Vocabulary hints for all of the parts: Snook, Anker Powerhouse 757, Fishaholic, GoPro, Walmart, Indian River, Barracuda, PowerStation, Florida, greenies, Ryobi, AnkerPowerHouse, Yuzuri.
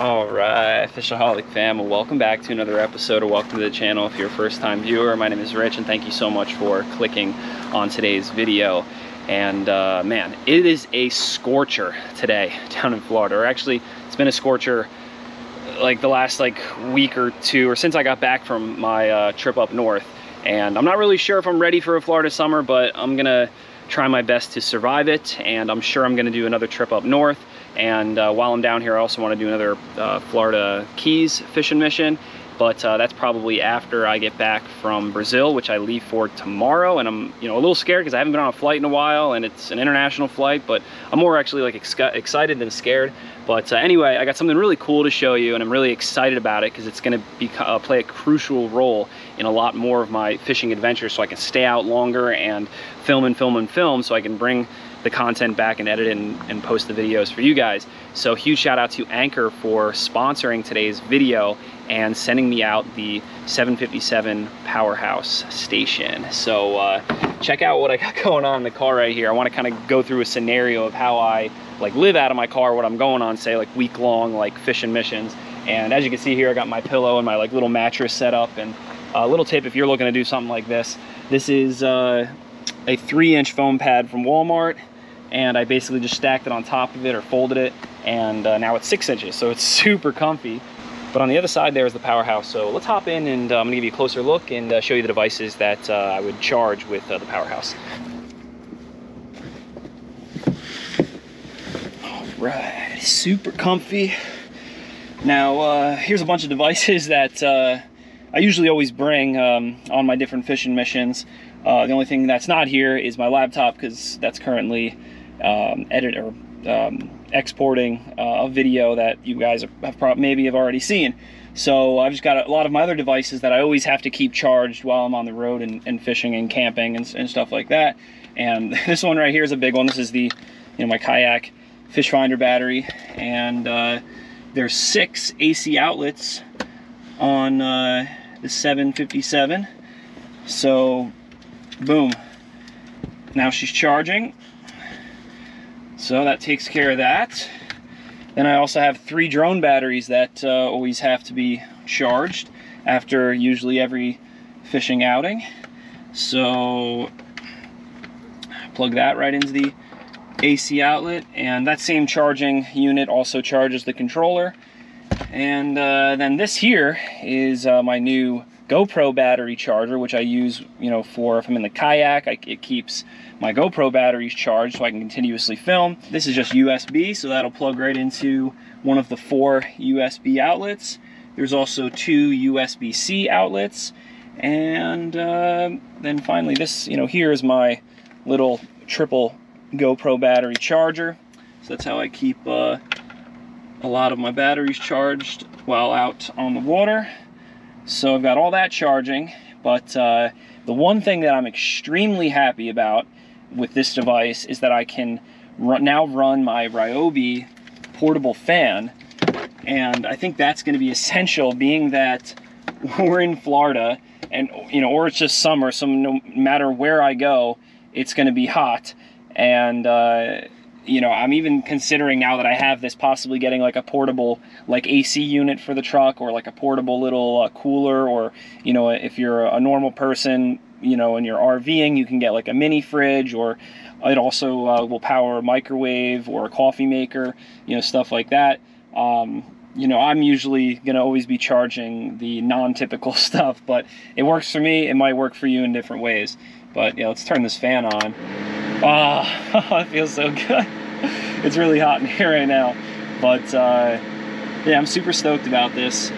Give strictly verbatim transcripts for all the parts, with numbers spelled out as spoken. All right, Fishaholic fam, welcome back to another episode or welcome to the channel. If you're a first time viewer, my name is Rich and thank you so much for clicking on today's video. And uh, man, it is a scorcher today down in Florida, or actually it's been a scorcher like the last like week or two, or since I got back from my uh, trip up north. And I'm not really sure if I'm ready for a Florida summer, but I'm gonna try my best to survive it. And I'm sure I'm gonna do another trip up north. And uh, while I'm down here, I also want to do another uh, Florida Keys fishing mission, but uh, that's probably after I get back from Brazil, which I leave for tomorrow. And I'm, you know, a little scared because I haven't been on a flight in a while, and it's an international flight. But I'm more actually like ex excited than scared. But uh, anyway, I got something really cool to show you, and I'm really excited about it because it's going to be uh, play a crucial role in a lot more of my fishing adventures, so I can stay out longer and film and film and film, so I can bring the content back and edit and, and post the videos for you guys. So huge shout out to Anker for sponsoring today's video and sending me out the seven fifty-seven Powerhouse station. So uh, check out what I got going on in the car right here. I want to kind of go through a scenario of how I like live out of my car, what I'm going on, say like week long, like fishing missions. And as you can see here, I got my pillow and my like little mattress set up. And a uh, little tip if you're looking to do something like this. This is uh, a three inch foam pad from Walmart. And I basically just stacked it on top of it or folded it, and uh, now it's six inches, so it's super comfy. But on the other side there is the Powerhouse, so let's hop in and uh, I'm gonna give you a closer look and uh, show you the devices that uh, I would charge with uh, the Powerhouse. All right, super comfy. Now, uh, here's a bunch of devices that uh, I usually always bring um, on my different fishing missions. Uh, the only thing that's not here is my laptop, because that's currently um, edit or um, exporting uh, a video that you guys have probably maybe have already seen. So I've just got a lot of my other devices that I always have to keep charged while I'm on the road and, and fishing and camping and, and stuff like that. And this one right here is a big one. This is the, you know, my kayak fish finder battery, and uh, there's six A C outlets on uh, the seven fifty-seven. So boom, now she's charging. So that takes care of that. Then I also have three drone batteries that uh, always have to be charged after usually every fishing outing. So plug that right into the A C outlet, and that same charging unit also charges the controller. And uh, then this here is uh, my new GoPro battery charger, which I use, you know, for if I'm in the kayak, I, it keeps my GoPro batteries charged so I can continuously film. This is just U S B, so that'll plug right into one of the four U S B outlets. There's also two U S B C outlets. And uh, then finally this, you know, here is my little triple GoPro battery charger. So that's how I keep uh, a lot of my batteries charged while out on the water. So I've got all that charging, but uh, the one thing that I'm extremely happy about with this device is that I can run, now run my Ryobi portable fan, and I think that's going to be essential, being that we're in Florida, and you know, or it's just summer, so no matter where I go, it's going to be hot. And uh, you know, I'm even considering now that I have this, possibly getting like a portable like A C unit for the truck, or like a portable little uh, cooler, or, you know, if you're a normal person, you know, and you're RVing, you can get like a mini fridge, or it also uh, will power a microwave or a coffee maker, you know, stuff like that. Um, you know, I'm usually going to always be charging the non-typical stuff, but it works for me. It might work for you in different ways, but yeah, let's turn this fan on. Ah, it feels so good. It's really hot in here right now, but uh, yeah, I'm super stoked about this.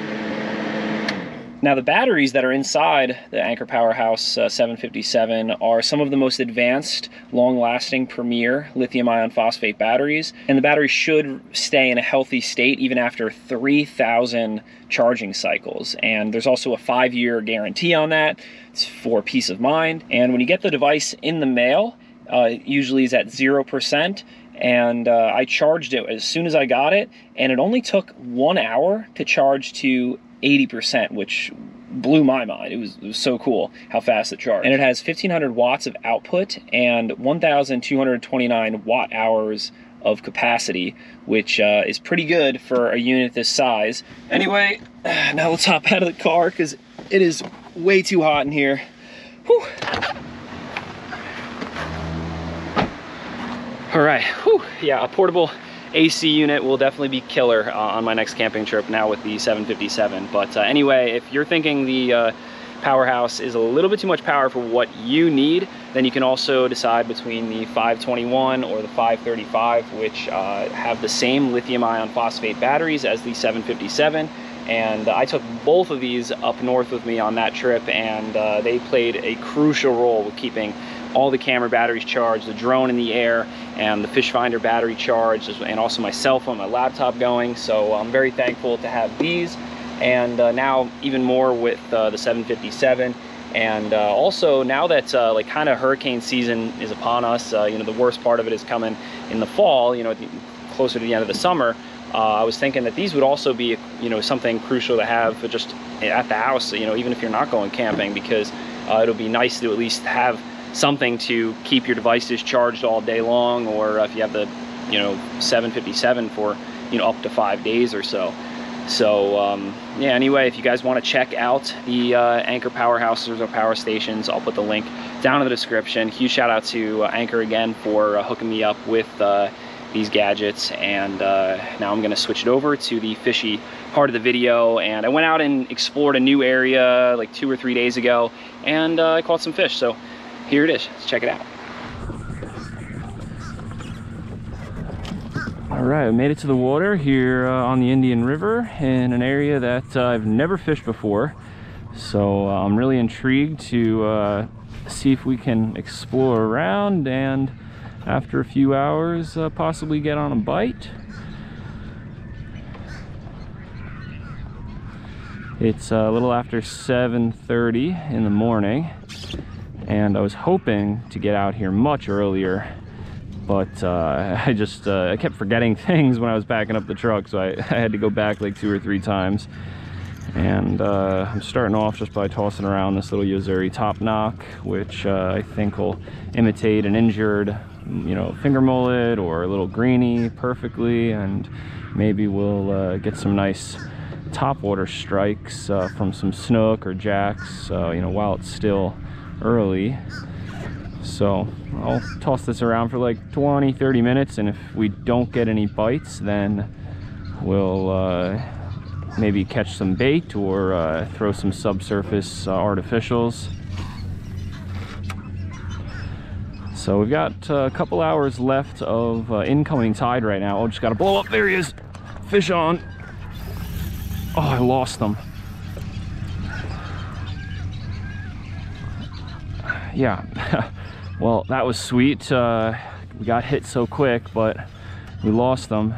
Now, the batteries that are inside the Anker Powerhouse uh, seven fifty-seven are some of the most advanced, long-lasting, premier lithium-ion phosphate batteries, and the battery should stay in a healthy state even after three thousand charging cycles. And there's also a five-year guarantee on that. It's for peace of mind. And when you get the device in the mail, Uh, it usually is at zero percent, and uh, I charged it as soon as I got it, and it only took one hour to charge to eighty percent, which blew my mind. It was, it was so cool how fast it charged. And it has fifteen hundred watts of output and one thousand two hundred twenty-nine watt hours of capacity, which uh, is pretty good for a unit this size. Anyway, now let's hop out of the car because it is way too hot in here. Whew. All right, whew. Yeah, a portable A C unit will definitely be killer uh, on my next camping trip now with the seven fifty-seven. But uh, anyway, if you're thinking the uh, Powerhouse is a little bit too much power for what you need, then you can also decide between the five twenty-one or the five thirty-five, which uh, have the same lithium ion phosphate batteries as the seven fifty-seven. And I took both of these up north with me on that trip, and uh, they played a crucial role with keeping all the camera batteries charged, the drone in the air, and the fish finder battery charged, and also my cell phone, my laptop going. So I'm very thankful to have these, and uh, now even more with uh, the seven fifty-seven. And uh, also now that uh, like kind of hurricane season is upon us, uh, you know, the worst part of it is coming in the fall, you know, closer to the end of the summer. Uh, I was thinking that these would also be, you know, something crucial to have just at the house, you know, even if you're not going camping, because uh, it'll be nice to at least have something to keep your devices charged all day long, or if you have the, you know, seven fifty-seven for, you know, up to five days or so. So um, yeah, anyway, if you guys want to check out the uh, Anker Powerhouses or power stations, I'll put the link down in the description. Huge shout out to uh, Anker again for uh, hooking me up with uh, these gadgets. And uh, now I'm going to switch it over to the fishy part of the video. And I went out and explored a new area like two or three days ago, and uh, I caught some fish. So here it is. Let's check it out. All right, I made it to the water here uh, on the Indian River in an area that uh, I've never fished before. So uh, I'm really intrigued to uh, see if we can explore around and after a few hours uh, possibly get on a bite. It's uh, a little after seven thirty in the morning, and I was hoping to get out here much earlier, but uh, I just uh, I kept forgetting things when I was backing up the truck, so I, I had to go back like two or three times. And uh, I'm starting off just by tossing around this little Yuzuri Topknock, which uh, I think will imitate an injured, you know, finger mullet or a little greenie perfectly, and maybe we'll uh, get some nice topwater strikes uh, from some snook or jacks, uh, you know, while it's still early. So I'll toss this around for like twenty, thirty minutes, and if we don't get any bites, then we'll uh, maybe catch some bait or uh, throw some subsurface uh, artificials. So we've got uh, a couple hours left of uh, incoming tide right now. Oh, just gotta blow up. There he is. Fish on. Oh, I lost them. Yeah. Well, that was sweet. Uh, we got hit so quick, but we lost them.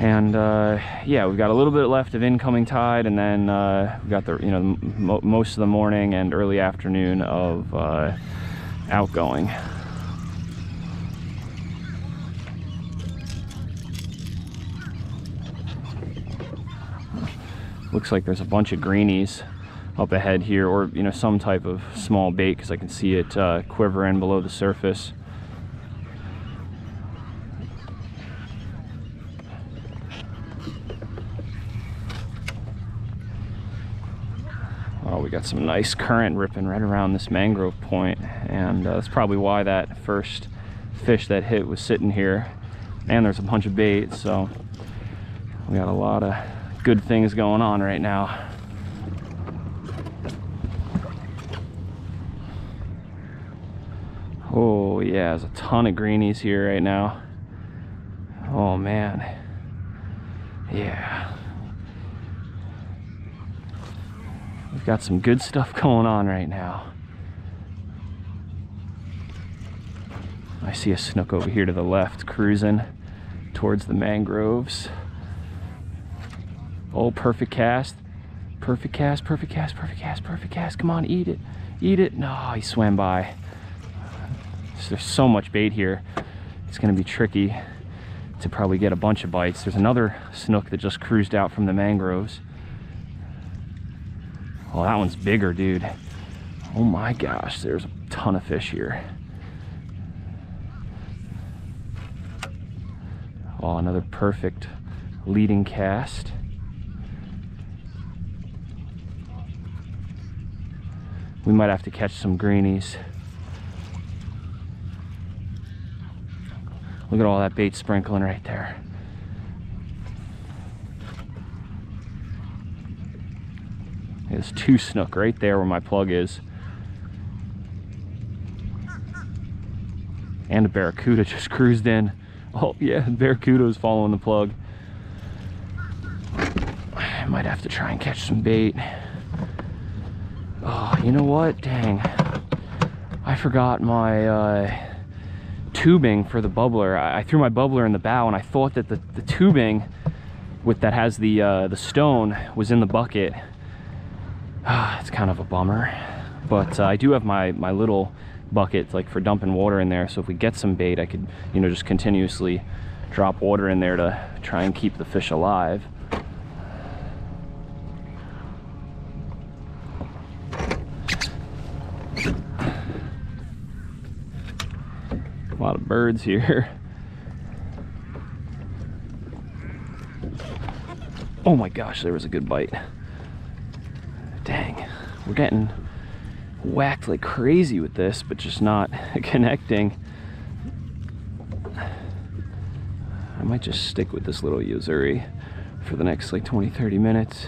And uh, yeah, we've got a little bit left of incoming tide, and then uh, we've got the you know mo most of the morning and early afternoon of uh, outgoing. Looks like there's a bunch of greenies up ahead here, or you know some type of small bait, because I can see it uh, quivering below the surface. Oh, we got some nice current ripping right around this mangrove point, and uh, that's probably why that first fish that hit was sitting here. And there's a bunch of bait, so we got a lot of good things going on right now. Oh yeah, there's a ton of greenies here right now. Oh man. Yeah. We've got some good stuff going on right now. I see a snook over here to the left cruising towards the mangroves. Oh, perfect cast. Perfect cast, perfect cast, perfect cast, perfect cast. Come on, eat it. Eat it. No, he swam by. There's so much bait here, it's going to be tricky to probably get a bunch of bites. There's another snook that just cruised out from the mangroves. Oh, that one's bigger, dude. Oh my gosh, there's a ton of fish here. Oh, another perfect leading cast. We might have to catch some greenies. Look at all that bait sprinkling right there. There's two snook right there where my plug is. And a barracuda just cruised in. Oh yeah, barracuda is following the plug. I might have to try and catch some bait. Oh, you know what? Dang. I forgot my uh, tubing for the bubbler. I, I threw my bubbler in the bow and I thought that the, the tubing with that has the, uh, the stone was in the bucket. Ah, it's kind of a bummer. But uh, I do have my, my little bucket like for dumping water in there, so if we get some bait I could, you know, just continuously drop water in there to try and keep the fish alive. A lot of birds here. Oh my gosh, there was a good bite. Dang, we're getting whacked like crazy with this, but just not connecting. I might just stick with this little Yuzuri for the next like twenty to thirty minutes.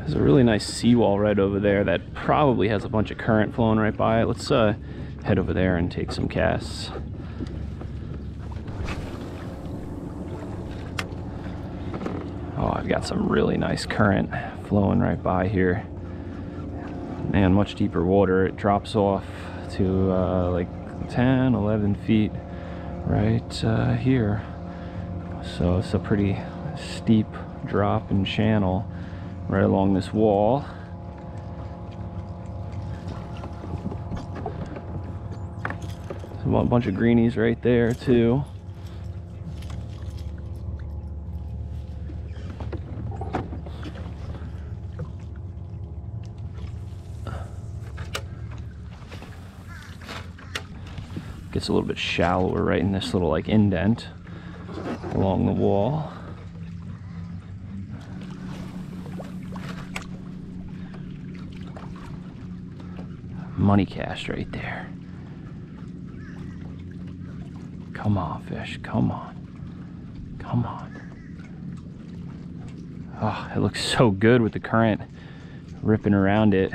There's a really nice seawall right over there that probably has a bunch of current flowing right by it. Let's uh, head over there and take some casts. Oh, I've got some really nice current flowing right by here. And much deeper water, it drops off to uh, like ten, eleven feet right uh, here. So it's a pretty steep drop and channel right along this wall. There's a bunch of greenies right there too. Gets a little bit shallower right in this little like indent along the wall. Money cast right there. Come on, fish, come on, come on. Oh, it looks so good with the current ripping around it.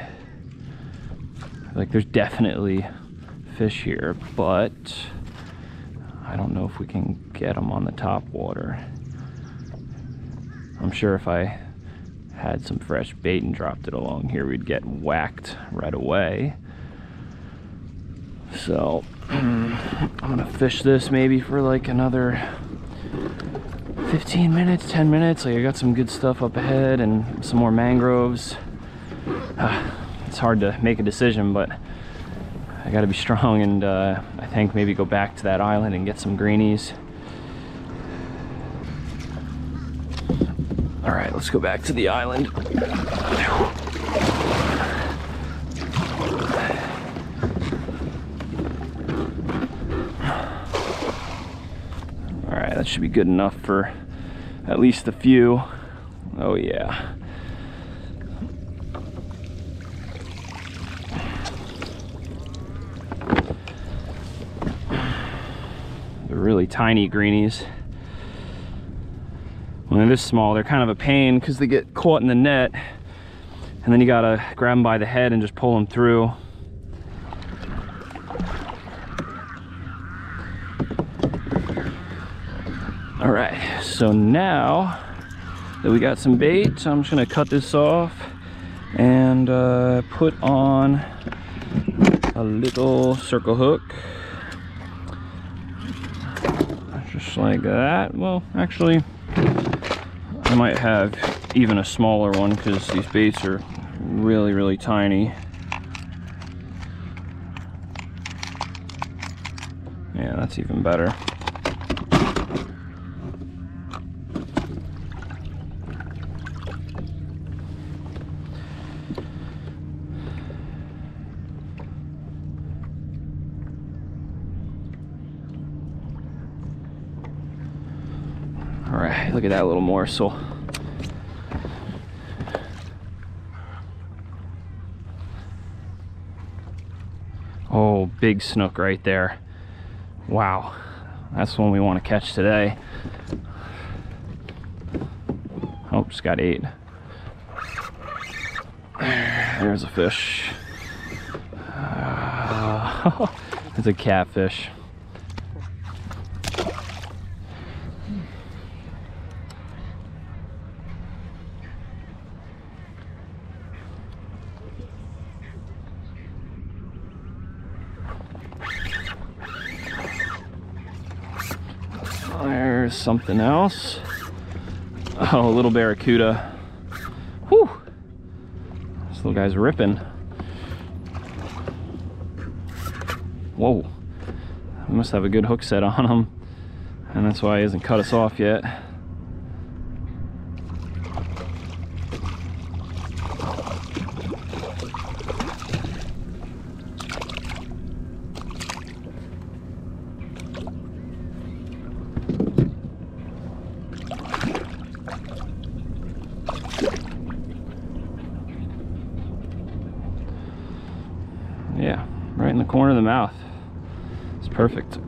Like there's definitely fish here, but I don't know if we can get them on the top water. I'm sure if I had some fresh bait and dropped it along here, we'd get whacked right away. So I'm gonna fish this maybe for like another fifteen minutes, ten minutes. Like I got some good stuff up ahead and some more mangroves. Uh, it's hard to make a decision, but I gotta be strong and uh, I think maybe go back to that island and get some greenies. All right, let's go back to the island. All right, that should be good enough for at least a few. Oh yeah. Really tiny greenies. When they're this small, they're kind of a pain because they get caught in the net and then you gotta grab them by the head and just pull them through. All right, so now that we got some bait, I'm just gonna cut this off and uh, put on a little circle hook. Just like that. Well, actually, I might have even a smaller one because these baits are really, really tiny. Yeah, that's even better. look at that little morsel. Oh, big snook right there. Wow, that's one we want to catch today. Oh, just got eight. There's a fish. Uh, it's a catfish. There's something else. Oh, a little barracuda. Whew. This little guy's ripping. Whoa. I must have a good hook set on him. And that's why he hasn't cut us off yet. Yeah, right in the corner of the mouth. It's perfect. All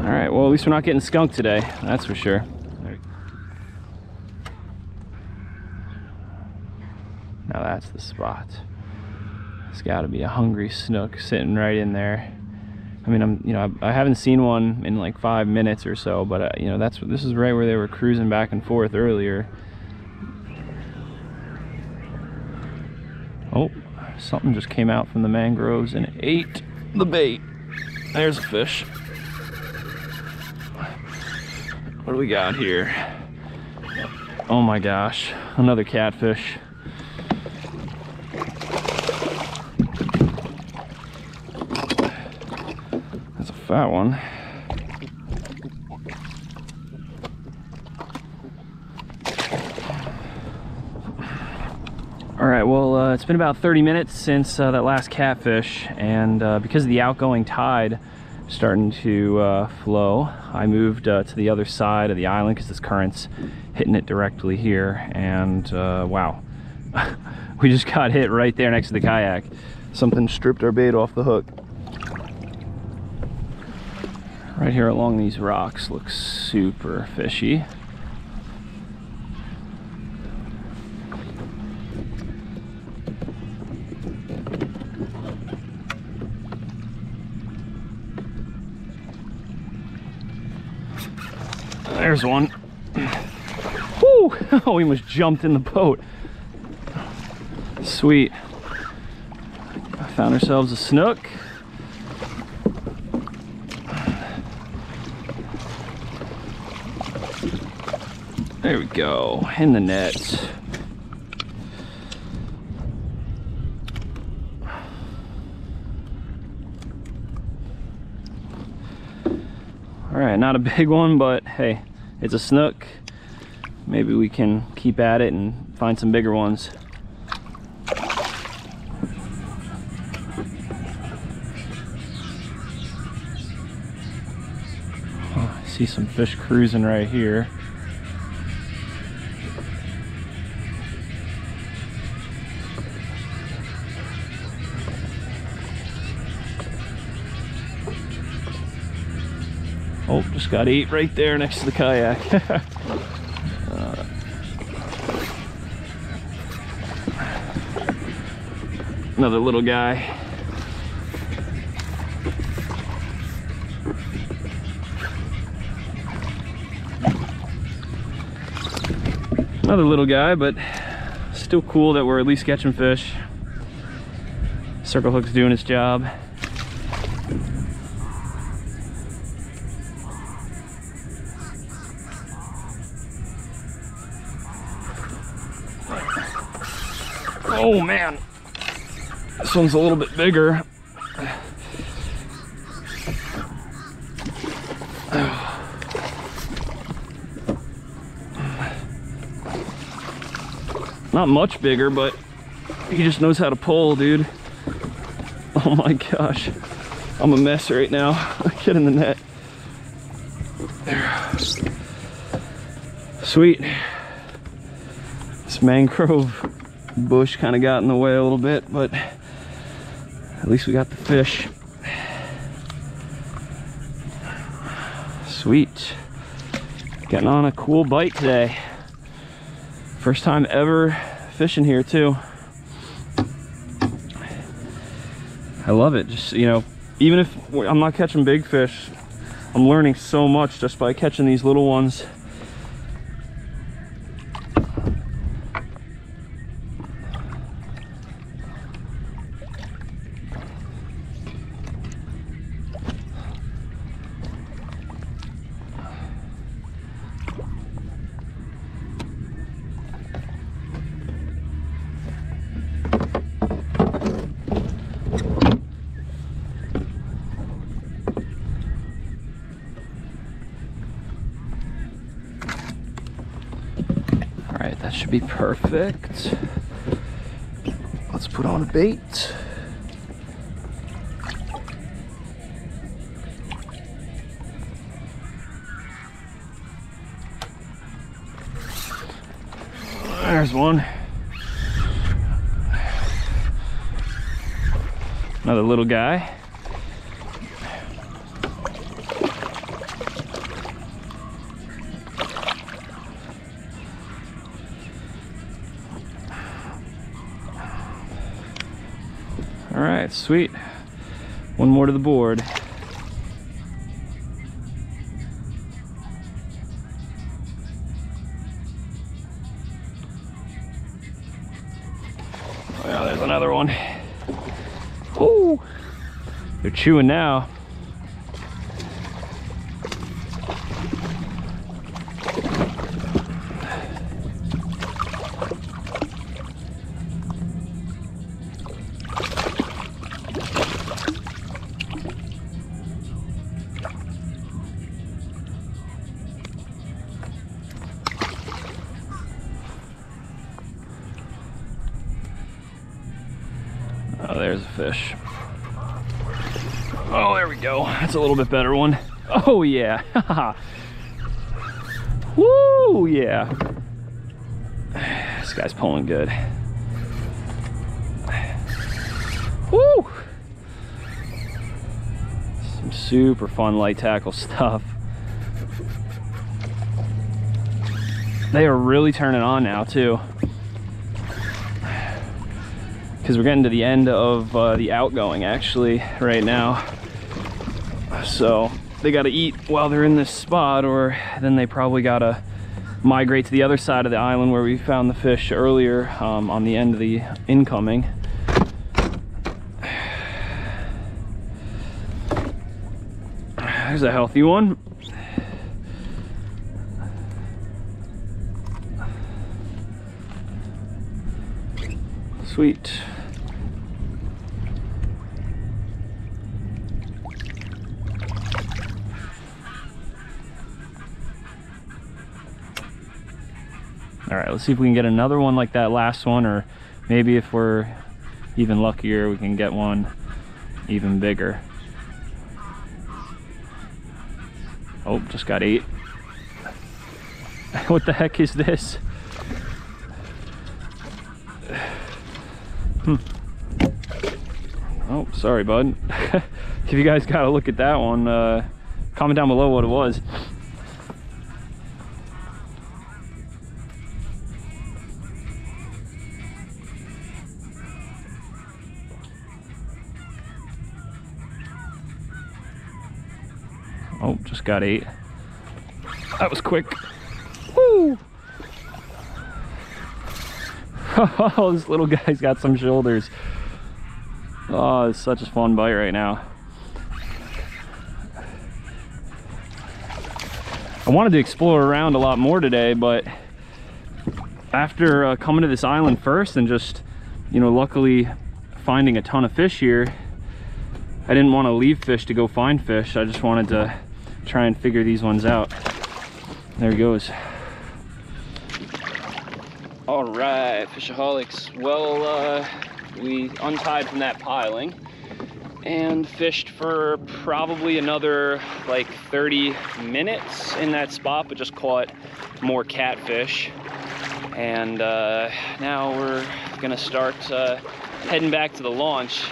right, well, at least we're not getting skunked today, that's for sure. Now that's the spot. It's got to be a hungry snook sitting right in there. I mean, I'm, you know, I, I haven't seen one in like five minutes or so, but uh, you know, that's this is right where they were cruising back and forth earlier. Oh, something just came out from the mangroves and ate the bait. There's a fish. What do we got here? Oh my gosh, another catfish. That's a fat one. All right, well, uh, it's been about thirty minutes since uh, that last catfish, and uh, because of the outgoing tide starting to uh, flow, I moved uh, to the other side of the island because this current's hitting it directly here, and uh, wow, we just got hit right there next to the kayak. Something stripped our bait off the hook. Right here along these rocks looks super fishy. There's one. Woo! Oh, we almost jumped in the boat. Sweet. Found ourselves a snook. There we go. In the net. All right, not a big one, but hey, it's a snook. Maybe we can keep at it and find some bigger ones. Oh, I see some fish cruising right here. Oh, just got eight right there next to the kayak. uh, another little guy. Another little guy, but still cool that we're at least catching fish. Circle hook's doing its job. Oh man, this one's a little bit bigger. Not much bigger, but he just knows how to pull, dude. Oh my gosh. I'm a mess right now. Get in the net. There. Sweet. This mangrove bush kind of got in the way a little bit, but at least we got the fish. Sweet. Getting on a cool bite today. First time ever fishing here too. I love it. Just, you know, even if I'm not catching big fish, I'm learning so much just by catching these little ones. Be perfect. Let's put on a bait. There's one. Another little guy. Sweet. One more to the board. Well, there's another one. Ooh, they're chewing now. Oh, there's a fish. Oh, there we go. That's a little bit better one. Oh, yeah. Woo, yeah. This guy's pulling good. Woo! Some super fun light tackle stuff. They are really turning on now, too. Because we're getting to the end of uh, the outgoing actually right now. So they gotta eat while they're in this spot, or then they probably gotta migrate to the other side of the island where we found the fish earlier um, on the end of the incoming. There's a healthy one. Sweet. All right, let's see if we can get another one like that last one, or maybe if we're even luckier, we can get one even bigger. Oh, just got eight. What the heck is this? Hmm. Oh, sorry, bud. If you guys got a look at that one, uh, comment down below what it was. Oh, just got eight. That was quick. Woo! Oh, this little guy's got some shoulders. Oh, it's such a fun bite right now. I wanted to explore around a lot more today, but after uh, coming to this island first and just, you know, luckily finding a ton of fish here, I didn't want to leave fish to go find fish. I just wanted to try and figure these ones out. There he goes. All right, fishaholics. Well, uh, we untied from that piling and fished for probably another like thirty minutes in that spot, but just caught more catfish. And uh, now we're gonna start uh, heading back to the launch.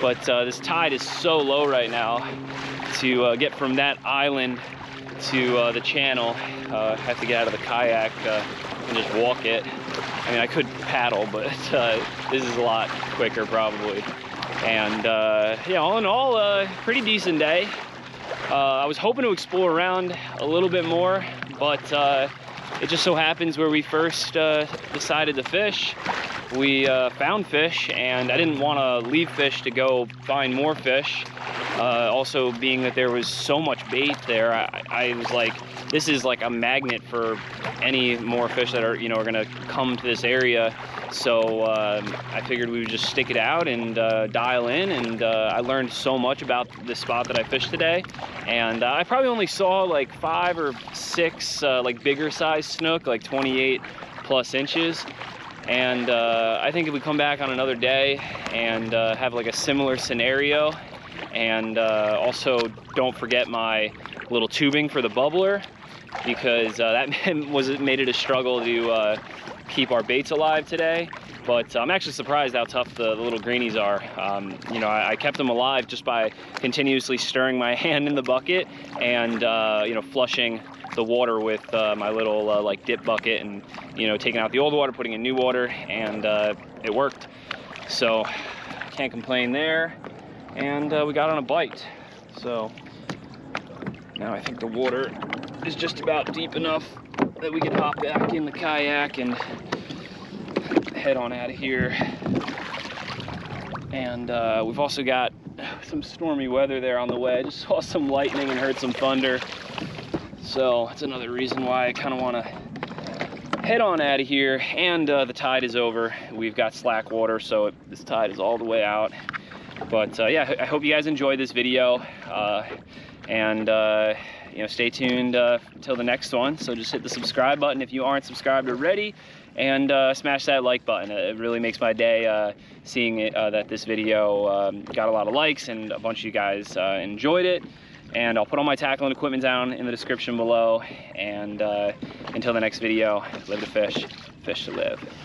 But uh, this tide is so low right now, to uh, get from that island to uh, the channel, uh, I have to get out of the kayak uh, and just walk it. I mean, I could paddle, but uh, this is a lot quicker probably. And uh, yeah, all in all, a uh, pretty decent day. Uh, I was hoping to explore around a little bit more, but uh, it just so happens where we first uh, decided to fish, we uh, found fish, and I didn't want to leave fish to go find more fish. Uh, also, being that there was so much bait there, I, I was like, this is like a magnet for any more fish that are, you know, are gonna come to this area. So um, I figured we would just stick it out and uh, dial in. And uh, I learned so much about this spot that I fished today. And uh, I probably only saw like five or six uh, like bigger size snook, like twenty-eight plus inches. And uh, I think if we come back on another day and uh, have like a similar scenario, and uh, also don't forget my little tubing for the bubbler, because uh, that was made it a struggle to uh, keep our baits alive today. But I'm actually surprised how tough the, the little greenies are. Um, you know, I, I kept them alive just by continuously stirring my hand in the bucket and, uh, you know, flushing the water with uh, my little uh, like dip bucket, and, you know, taking out the old water, putting in new water, and uh, it worked. So can't complain there. And uh, we got on a bite. So now I think the water is just about deep enough that we can hop back in the kayak and head on out of here. And uh, we've also got some stormy weather there on the way. I just saw some lightning and heard some thunder. So that's another reason why I kind of want to head on out of here. And uh, the tide is over. We've got slack water, so it, this tide is all the way out. But uh, yeah, I hope you guys enjoyed this video, uh, and uh, you know, stay tuned uh, till the next one. So just hit the subscribe button if you aren't subscribed already, and uh, smash that like button. It really makes my day uh, seeing it, uh, that this video um, got a lot of likes and a bunch of you guys uh, enjoyed it. And I'll put all my tackle and equipment down in the description below. And uh, until the next video, live to fish, fish to live.